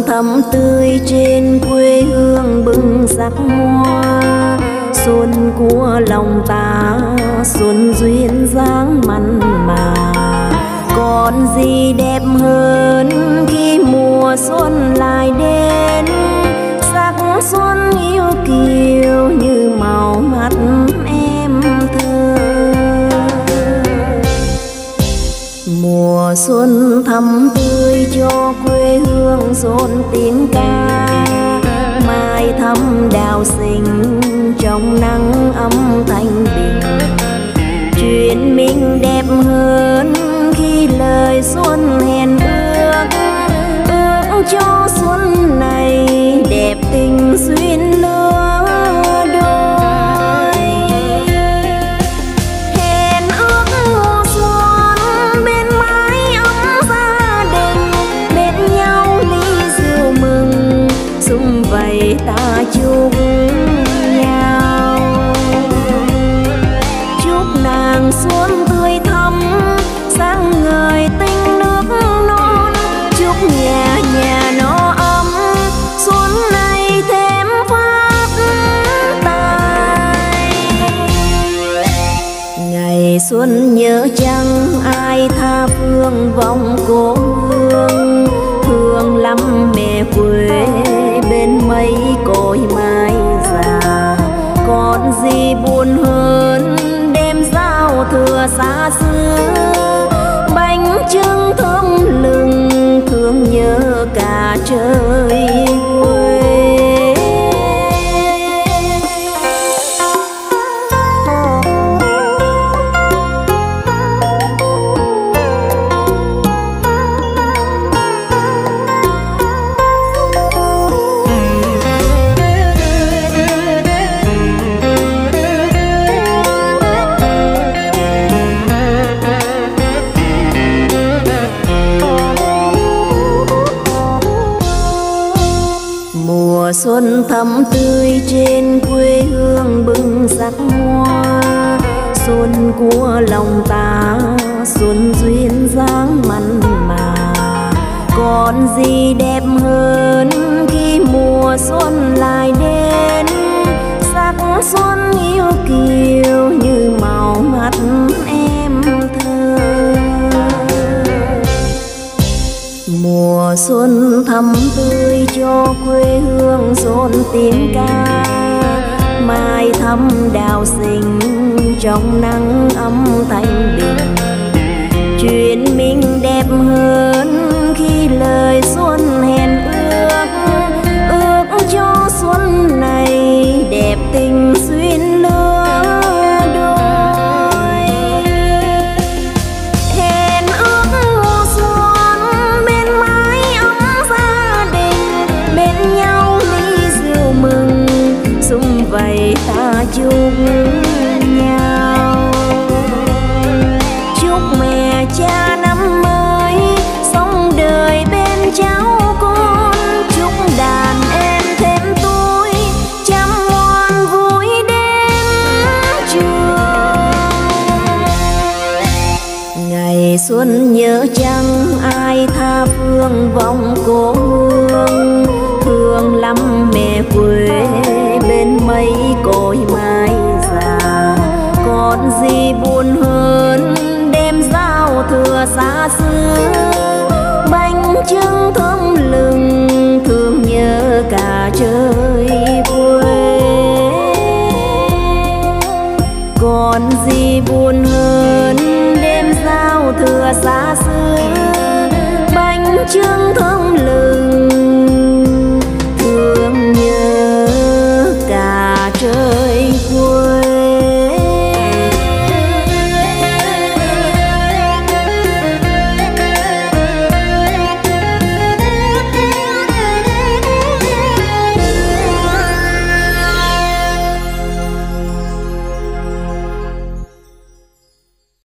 xuân thắm tươi trên quê hương bừng sắc hoa. Xuân của lòng ta, xuân duyên dáng mặn mà. Còn gì đẹp hơn khi mùa xuân lại đến? Sắc xuân yêu kiều như màu mắt em thơ. Mùa xuân thắm tươi cho quê hương rộn tiếng ca. Mai thăm đào xinh trong nắng ấm thanh bình. Chuyện mình đẹp hơn khi lời xuân hẹn ước. Ước cho xuân này đẹp tình duyên lứa đôi. Hẹn ước mùa xuân bên mái ấm gia đình, bên nhau ly rượu mừng, sum vầy ta chung nhau. Chúc nàng xuân tươi thắm, sáng ngời tinh nước non. Chúc nhà nhà nó ấm, xuân này thêm phát tài. Ngày xuân nhớ chăng ai tha phương vòng cố hương. Thương lắm mẹ quê bên mấy cội mai già. Còn gì buồn hơn đêm giao thừa xa xưa. Bánh trưng thơm lừng thương nhớ cả trời quê. Xuân thắm tươi trên quê hương bừng sắc hoa. Xuân của lòng ta, xuân duyên dáng mặn mà. Còn gì đẹp hơn khi mùa xuân lại đến? Sắc xuân yêu kiều như màu mắt em thơ. Mùa xuân thắm tươi cho quê hương rộn tiếng ca. Mai thăm đào xinh trong nắng ấm thanh bình. Chuyện mình đẹp hơn khi lời xuân hẹn ước. Ước cho xuân này đẹp tình duyên lứa đôi. Hẹn ước mùa xuân bên mái ấm gia đình, bên nhau ly rượu mừng, sum vầy ta chung nhau. Chúc mẹ cha năm mới sống đời bên cháu con. Chúc đàn em thêm tuổi chăm ngoan vui đến trường. Ngày xuân nhớ chăng ai tha phương vòng cố hương. Thương lắm mẹ quê bên mấy cội mai già. Còn gì buồn hơn đêm giao thừa xa xưa. Bánh trưng thơm lừng thương nhớ cả trời.